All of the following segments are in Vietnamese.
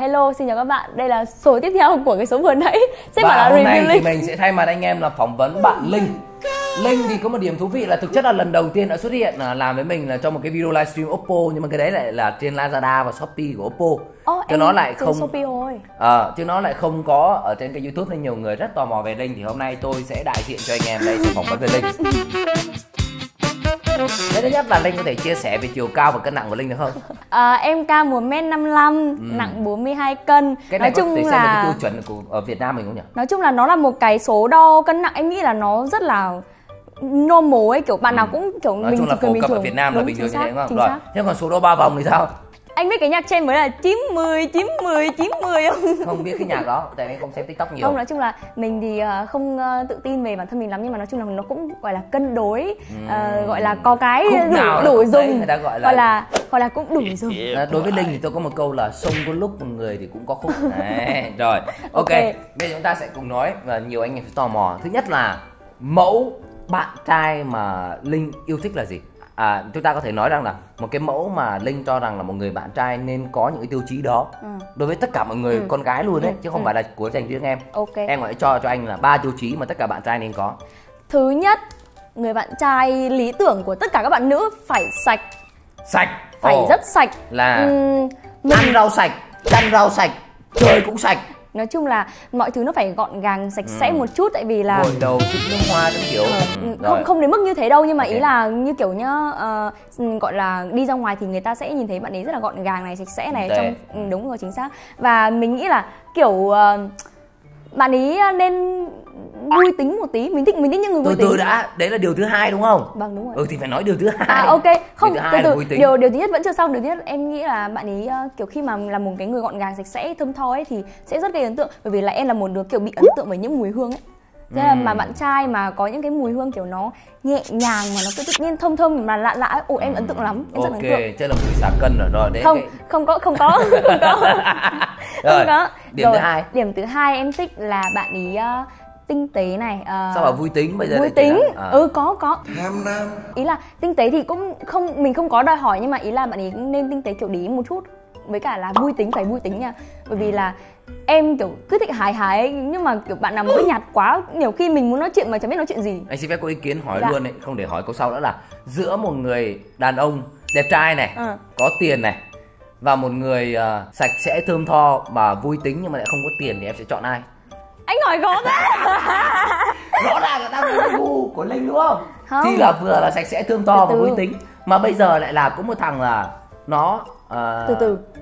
Hello, xin chào các bạn. Đây là số tiếp theo của cái số vừa nãy. Sẽ bảo là review này Linh. Thì mình sẽ thay mặt anh em là phỏng vấn bạn Linh. Linh thì có một điểm thú vị là thực chất là lần đầu tiên đã xuất hiện làm với mình là trong một cái video livestream Oppo, nhưng mà cái đấy lại là trên Lazada và Shopee của Oppo. Chứ nó lại không Shopee rồi. Chứ nó lại không có ở trên cái YouTube, nên nhiều người rất tò mò về Linh, thì hôm nay tôi sẽ đại diện cho anh em đây, sẽ phỏng vấn về Linh. Cái thứ nhất là Linh có thể chia sẻ về chiều cao và cân nặng của Linh được không? Em cao 1m55, nặng 42 cân. Cái này nói chung có thể xem là cái tiêu chuẩn của ở Việt Nam mình không nhỉ? Nói chung là nó là một cái số đo cân nặng, em nghĩ là nó rất là normal ấy, kiểu bạn nào cũng kiểu nói mình chung là phổ cập ở Việt Nam là bình thường như thế, đúng không? Rồi. Thế còn số đo 3 vòng thì sao? Anh biết cái nhạc trend mới là 90, 90, 90 không? Không biết cái nhạc đó, tại anh không xem TikTok nhiều. Không, nói chung là mình thì không tự tin về bản thân mình lắm, nhưng mà nói chung là nó cũng gọi là cân đối, gọi là có cái đủ dùng, gọi là cũng đủ dùng. Đối với Linh thì tôi có một câu là sông có lúc một người thì cũng có khúc. Đấy, rồi, okay. Bây giờ chúng ta sẽ cùng nói, và nhiều anh em sẽ tò mò. Thứ nhất là mẫu bạn trai mà Linh yêu thích là gì? Chúng ta có thể nói rằng là một cái mẫu mà Linh cho rằng là một người bạn trai nên có những cái tiêu chí đó đối với tất cả mọi người, con gái luôn đấy, chứ không phải là của dành riêng em. Okay. Em hãy cho anh là 3 tiêu chí mà tất cả bạn trai nên có. Thứ nhất, người bạn trai lý tưởng của tất cả các bạn nữ phải sạch. Sạch, phải rất sạch. Là ăn rau sạch, chăn rau sạch, chơi cũng sạch. Nói chung là mọi thứ nó phải gọn gàng, sạch sẽ một chút, tại vì là gội đầu, chút nước hoa các kiểu. Không đến mức như thế đâu, nhưng mà ý là như kiểu nhá, gọi là đi ra ngoài thì người ta sẽ nhìn thấy bạn ấy rất là gọn gàng này, sạch sẽ này, trong đúng rồi, chính xác. Và mình nghĩ là kiểu bạn ấy nên vui tính một tí, mình thích những người vui tính. Từ đã, đấy là điều thứ hai đúng không? Vâng, đúng rồi. Thì phải nói điều thứ hai. Ok, không, từ điều thứ nhất vẫn chưa xong. Điều thứ nhất em nghĩ là bạn ấy kiểu khi mà là một cái người gọn gàng, sạch sẽ, thơm tho ấy thì sẽ rất gây ấn tượng, bởi vì là em là một đứa kiểu bị ấn tượng với những mùi hương ấy. Thế là mà bạn trai mà có những cái mùi hương kiểu nó nhẹ nhàng mà nó cứ tự nhiên thơm thơm mà lạ lạ, ồ em ấn tượng lắm, em rất ấn tượng. Ok, chắc là mùi xả cân rồi, rồi đấy. Không có. Không có. Rồi, điểm thứ hai. Điểm thứ hai em thích là bạn ấy tinh tế này. Sao bảo vui tính bây giờ? Vui tính là... có tham nam. Ý là tinh tế thì cũng không, mình không có đòi hỏi, nhưng mà ý là bạn ấy nên tinh tế kiểu để ý một chút, với cả là vui tính, phải vui tính nha, bởi vì là em kiểu cứ thích hài ấy, nhưng mà kiểu bạn nào mới nhạt quá, nhiều khi mình muốn nói chuyện mà chẳng biết nói chuyện gì. Anh xin phép có ý kiến hỏi luôn đấy, không để hỏi câu sau nữa, là giữa một người đàn ông đẹp trai này, có tiền này, và một người sạch sẽ, thơm tho mà vui tính nhưng mà lại không có tiền, thì em sẽ chọn ai? Anh hỏi gõ đấy. Rõ ràng là đang muốn gu của Linh đúng không? Không, thì là vừa là sạch sẽ, thơm to và vui tính, mà bây giờ lại là có một thằng là nó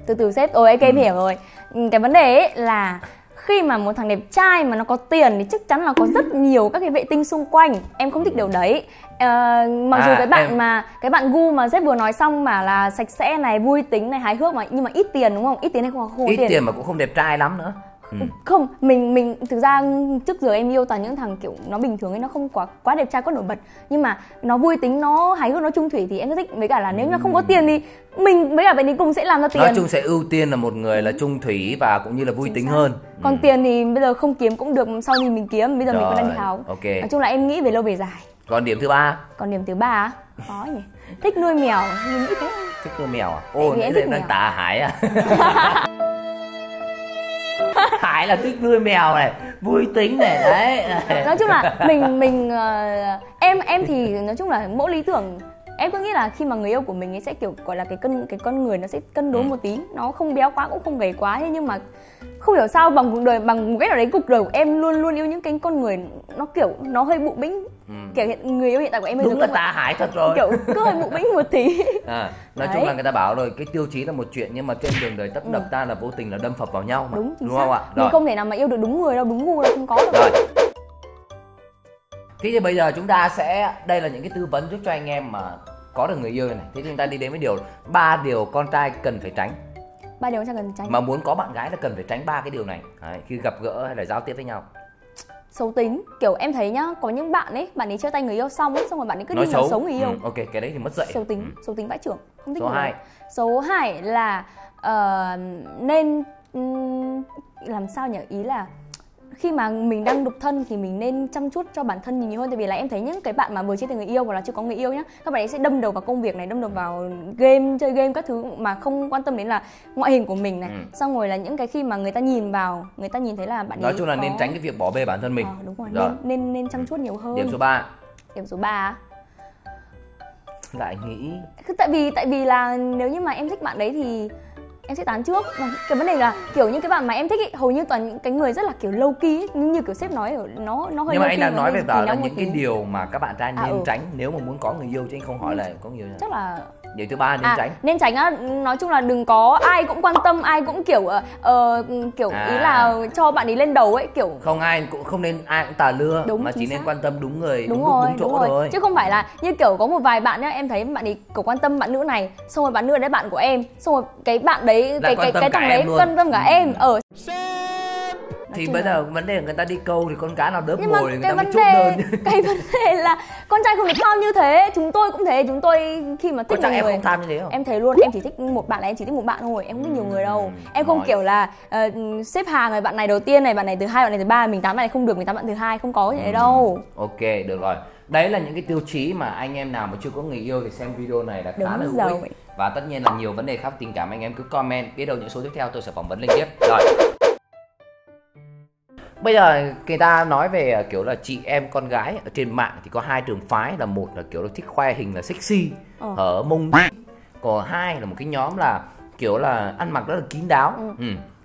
từ từ xếp. Ôi em hiểu rồi. Cái vấn đề ấy là khi mà một thằng đẹp trai mà nó có tiền thì chắc chắn là có rất nhiều các cái vệ tinh xung quanh, em không thích điều đấy. Mặc dù cái bạn gu mà sếp vừa nói xong mà là sạch sẽ này, vui tính này, hài hước mà, nhưng mà ít tiền đúng không? Ít tiền hay không ít tiền? Ít tiền mà cũng không đẹp trai lắm nữa. Không, mình thực ra trước giờ em yêu toàn những thằng kiểu nó bình thường ấy, nó không quá đẹp trai, quá nổi bật, nhưng mà nó vui tính, nó hài hước, nó chung thủy thì em rất thích. Với cả là nếu như không có tiền thì mình với cả bạn ấy cùng sẽ làm ra tiền. Nói chung sẽ ưu tiên là một người là chung thủy và cũng như là vui tính hơn. Còn tiền thì bây giờ không kiếm cũng được, sau thì mình kiếm, bây giờ mình còn đang đi háo. Nói chung là em nghĩ về lâu về dài. Còn điểm thứ ba? Còn điểm thứ ba á? Có nhỉ? Thích nuôi mèo, mình nghĩ thế. Thích nuôi mèo à? Ồ, nãy giờ em đang tả Hải à? Hải là thích nuôi mèo này, vui tính này, đấy. Nói chung là em thì nói chung là mẫu lý tưởng em cứ nghĩ là khi mà người yêu của mình ấy sẽ kiểu gọi là cái con người nó sẽ cân đối một tí, nó không béo quá cũng không gầy quá. Thế nhưng mà không hiểu sao bằng cuộc đời, bằng cái nào đấy cuộc đời của em luôn luôn yêu những cái con người nó kiểu nó hơi bụ bĩnh. Kiểu người yêu hiện tại của em bây giờ đúng là tà Hải thật rồi, kiểu cứ hơi bụ bĩnh một tí. Nói chung là người ta bảo rồi, cái tiêu chí là một chuyện, nhưng mà trên đường đời tấp nập ta là vô tình là đâm phập vào nhau mà. Đúng không ạ? Mình không thể nào mà yêu được đúng người đâu, đúng gu là không có đâu. Rồi. Thế thì bây giờ chúng ta sẽ, đây là những cái tư vấn giúp cho anh em mà có được người yêu này. Thế chúng ta đi đến với điều 3 điều con trai cần phải tránh. 3 điều con trai cần tránh. Mà muốn có bạn gái là cần phải tránh 3 cái điều này. Đấy, khi gặp gỡ hay là giao tiếp với nhau. Xấu tính, kiểu em thấy nhá, có những bạn ấy chia tay người yêu xong rồi bạn ấy cứ nói đi nói xấu người yêu. Ok, cái đấy thì mất dạy. Xấu tính, xấu tính vãi chưởng, không thích. Số 2. Số 2 là nên làm sao nhỉ, ý là khi mà mình đang độc thân thì mình nên chăm chút cho bản thân nhiều hơn. Tại vì là em thấy những cái bạn mà vừa chia tay người yêu hoặc là chưa có người yêu nhá, các bạn ấy sẽ đâm đầu vào công việc này, đâm đầu vào game, chơi game các thứ mà không quan tâm đến là ngoại hình của mình này. Xong rồi là những cái khi mà người ta nhìn vào, người ta nhìn thấy là bạn ấy nói chung là có... nên tránh cái việc bỏ bê bản thân mình. Đúng rồi, nên chăm chút nhiều hơn. Điểm số 3. Điểm số 3 lại nghĩ tại vì là nếu như mà em thích bạn đấy thì em sẽ tán trước. Mà cái vấn đề là kiểu những cái bạn mà em thích ý, hầu như toàn những cái người rất là kiểu low key, như kiểu sếp nói nó hơi. Nhưng mà anh đang nói về vào là những cái điều mà các bạn trai nên tránh nếu mà muốn có người yêu, chứ anh không hỏi là có người yêu. Chắc là điều thứ ba nên tránh. Nên tránh á, nói chung là đừng có ai cũng quan tâm, ai cũng kiểu ý là cho bạn ấy lên đầu ấy, kiểu không ai cũng không nên ai cũng tà lưa, mà chỉ nên quan tâm đúng người, đúng chỗ thôi. Chứ không phải là như kiểu có một vài bạn nhá, em thấy bạn ấy kiểu quan tâm bạn nữ này, xong rồi bạn nữ đấy bạn của em, xong rồi cái bạn đấy cái thằng đấy quan tâm cả em ở. Thì bây giờ vấn đề là người ta đi câu thì con cá nào đớp mồi thì người ta mới chúc đơn. Cái vấn đề là con trai không được tham như thế. Chúng tôi cũng thế, chúng tôi khi mà thích một người em không tham như thế không? Em thấy luôn, em chỉ thích một bạn là em chỉ thích một bạn thôi, em không thích nhiều người đâu. Em không kiểu là xếp hàng rồi bạn này đầu tiên này, bạn này thứ hai, bạn này thứ ba, mình tán bạn này không được, mình tán bạn thứ hai, không có như thế đâu. Ok, được rồi. Đấy là những cái tiêu chí mà anh em nào mà chưa có người yêu thì xem video này là khá là hữu ích. Và tất nhiên là nhiều vấn đề khác tình cảm anh em cứ comment, biết đâu những số tiếp theo tôi sẽ phỏng vấn liên tiếp. Rồi. Bây giờ người ta nói về kiểu là chị em con gái ở trên mạng thì có hai trường phái, là một là kiểu là thích khoe hình là sexy ở mông, còn hai là một cái nhóm là kiểu là ăn mặc rất là kín đáo.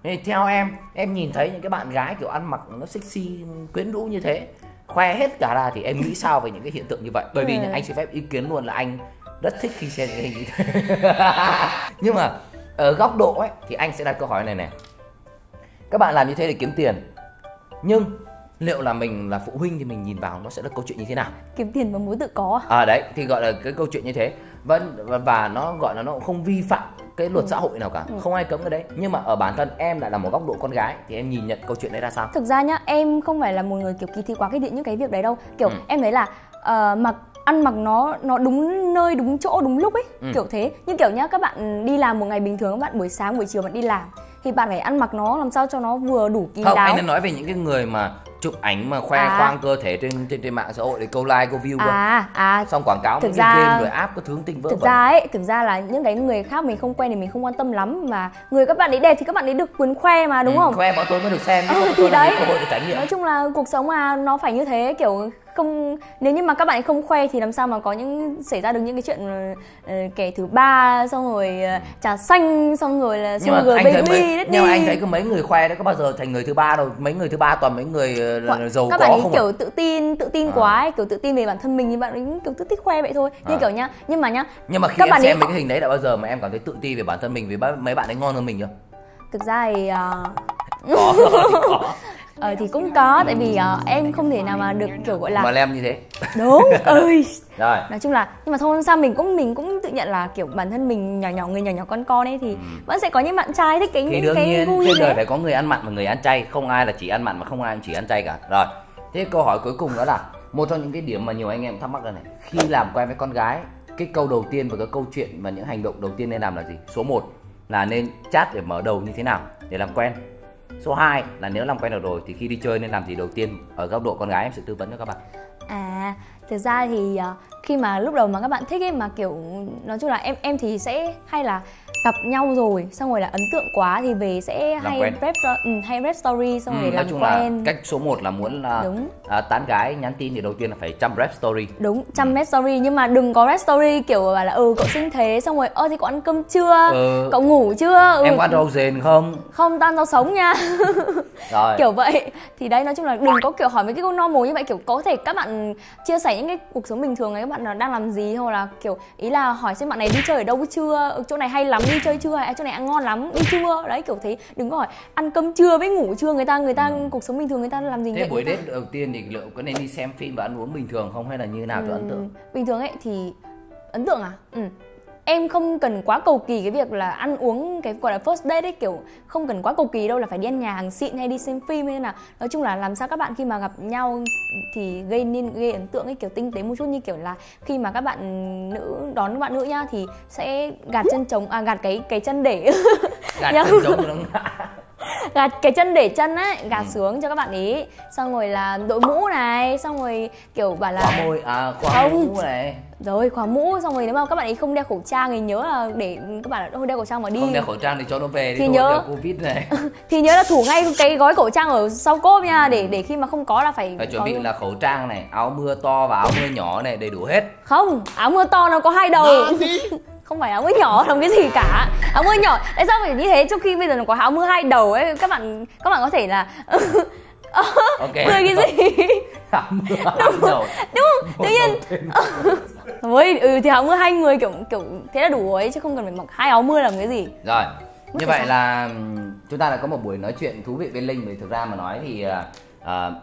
Thì theo em nhìn thấy những cái bạn gái kiểu ăn mặc nó sexy quyến rũ như thế, khoe hết cả ra thì em nghĩ sao về những cái hiện tượng như vậy? Bởi vì anh xin phép ý kiến luôn là anh rất thích khi xem những cái hình như thế. Nhưng mà ở góc độ ấy thì anh sẽ đặt câu hỏi này này: các bạn làm như thế để kiếm tiền, nhưng liệu là mình là phụ huynh thì mình nhìn vào nó sẽ là câu chuyện như thế nào? Kiếm tiền mà muốn tự có à? Đấy thì gọi là cái câu chuyện như thế. Và nó gọi là nó không vi phạm cái luật xã hội nào cả, không ai cấm cái đấy. Nhưng mà ở bản thân em lại là một góc độ con gái thì em nhìn nhận câu chuyện đấy ra sao? Thực ra nhá, em không phải là một người kiểu kỳ thị quá cái điện những cái việc đấy đâu. Kiểu em thấy là ăn mặc nó đúng nơi, đúng chỗ, đúng lúc ấy, kiểu thế. Như kiểu nhá, các bạn đi làm một ngày bình thường, các bạn buổi sáng buổi chiều bạn đi làm thì bạn phải ăn mặc nó làm sao cho nó vừa đủ kín đáo. Không, anh đang nói về những cái người mà chụp ảnh mà khoe khoang cơ thể trên mạng xã hội để câu like, câu view xong quảng cáo một cái game rồi app có thứ tinh vỡ. Thực ra là những cái người khác mình không quen thì mình không quan tâm lắm, mà người các bạn ấy đẹp thì các bạn ấy được quyền khoe mà, đúng không? Khoe bọn tôi mới được xem, thì đấy, cơ hội để trải nghiệm. Nói chung là cuộc sống mà nó phải như thế, kiểu không, nếu như mà các bạn ấy không khoe thì làm sao mà có những xảy ra được những cái chuyện kẻ thứ ba, xong rồi trà xanh, xong rồi là sugar baby. Nhưng mà anh thấy cứ mấy người khoe đó có bao giờ thành người thứ ba đâu, mấy người thứ ba toàn mấy người giàu có. Các bạn ấy kiểu tự tin quá ấy, kiểu tự tin về bản thân mình, như bạn ấy kiểu tự thích khoe vậy thôi. Như kiểu nhá, nhưng mà khi em xem mấy cái hình đấy đã bao giờ mà em cảm thấy tự ti về bản thân mình vì mấy bạn ấy ngon hơn mình chưa? Thực ra thì có. Thì cũng có, tại vì em không thể nào mà được kiểu gọi là mà lem như thế. Đúng ơi. Rồi. Nói chung là nhưng mà thôi sao mình cũng tự nhận là kiểu bản thân mình nhỏ nhỏ con ấy thì vẫn sẽ có những bạn trai thích cái đương nhiên vui. Trên đời phải có người ăn mặn và người ăn chay, không ai là chỉ ăn mặn mà không ai chỉ ăn chay cả. Rồi. Thế câu hỏi cuối cùng đó là một trong những cái điểm mà nhiều anh em thắc mắc là này, khi làm quen với con gái, cái câu đầu tiên và cái câu chuyện và những hành động đầu tiên nên làm là gì? Số 1 là nên chat để mở đầu như thế nào để làm quen. Số 2 là nếu làm quen được rồi thì khi đi chơi nên làm gì đầu tiên? Ở góc độ con gái em sẽ tư vấn cho các bạn. Thực ra thì khi mà lúc đầu mà các bạn thích ấy mà kiểu nói chung là em thì sẽ hay là gặp nhau rồi xong rồi là ấn tượng quá thì về sẽ hay rep story xong rồi làm quen. Nói chung là cách số 1 là muốn tán gái nhắn tin thì đầu tiên là phải chăm rep story. Đúng, chăm rep story, nhưng mà đừng có rep story kiểu bảo là cậu xinh thế, xong rồi thì cậu ăn cơm chưa, cậu ngủ chưa, em có ăn rau rền không, không tan rau sống nha. Rồi. Kiểu vậy. Thì đấy, nói chung là đừng có kiểu hỏi mấy cái câu normal như vậy, kiểu có thể các bạn chia sẻ những cái cuộc sống bình thường ấy, các bạn đang làm gì, hoặc là kiểu ý là hỏi xem bạn này đi chơi ở đâu chưa, chỗ này hay lắm đi chơi chưa, hay chỗ này ăn ngon lắm đi chưa, đấy kiểu thế. Đừng có hỏi ăn cơm chưa với ngủ chưa, người ta cuộc sống bình thường người ta làm gì. Thế buổi date đầu tiên thì liệu có nên đi xem phim và ăn uống bình thường không, hay là như nào cho ấn tượng? Bình thường ấy thì ấn tượng em không cần quá cầu kỳ cái việc là ăn uống, cái gọi là first date ấy, kiểu không cần quá cầu kỳ đâu là phải đi ăn nhà hàng xịn hay đi xem phim hay thế nào. Nói chung là làm sao các bạn khi mà gặp nhau thì gây ấn tượng ấy, kiểu tinh tế một chút, như kiểu là khi mà các bạn nữ đón các bạn nữ nhá thì sẽ gạt chân trống, gạt cái chân để gạt chân trống gạt cái chân để chân ấy, gạt xuống cho các bạn ý. Xong rồi là đội mũ này, xong rồi kiểu bảo là khóa môi, khóa mũ này. Rồi khóa mũ, xong rồi nếu mà các bạn ấy không đeo khẩu trang thì nhớ là để các bạn không đeo khẩu trang mà đi. Không đeo khẩu trang thì cho nó về thì nhớ Covid này. Thì nhớ là thủ ngay cái gói khẩu trang ở sau cốp nha, để khi mà không có là phải chuẩn bị là khẩu trang này, áo mưa to và áo mưa nhỏ này đầy đủ hết. Không, áo mưa to nó có hai đầu. Không phải áo mưa nhỏ làm cái gì cả. Áo mưa nhỏ tại sao phải như thế, trong khi bây giờ nó có áo mưa hai đầu ấy, các bạn có thể là okay. Mưa cái gì? Áo mưa hai đầu. Đúng, tự nhiên. Thôi, thì áo mưa hai người kiểu thế là đủ ấy chứ không cần phải mặc hai áo mưa làm cái gì. Rồi. Mất như vậy sao? Là chúng ta đã có một buổi nói chuyện thú vị với Linh, vì thực ra mà nói thì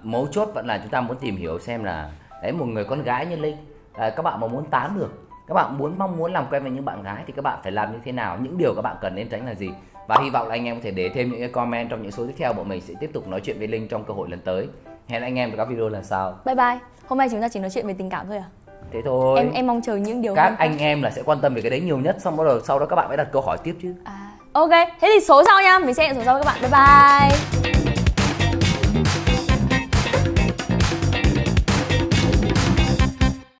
mấu chốt vẫn là chúng ta muốn tìm hiểu xem là đấy, một người con gái như Linh, các bạn mà muốn tán được, các bạn mong muốn làm quen với những bạn gái thì các bạn phải làm như thế nào, những điều các bạn cần nên tránh là gì. Và hy vọng là anh em có thể để thêm những cái comment trong những số tiếp theo, bọn mình sẽ tiếp tục nói chuyện với Linh trong cơ hội lần tới. Hẹn anh em vào các video lần sau. Bye bye. Hôm nay chúng ta chỉ nói chuyện về tình cảm thôi à? Thế thôi. Em mong chờ những điều các anh em là sẽ quan tâm về cái đấy nhiều nhất, xong bắt đầu sau đó các bạn phải đặt câu hỏi tiếp chứ. Ok, thế thì số sau nha, mình sẽ hẹn số sau với các bạn. Bye bye.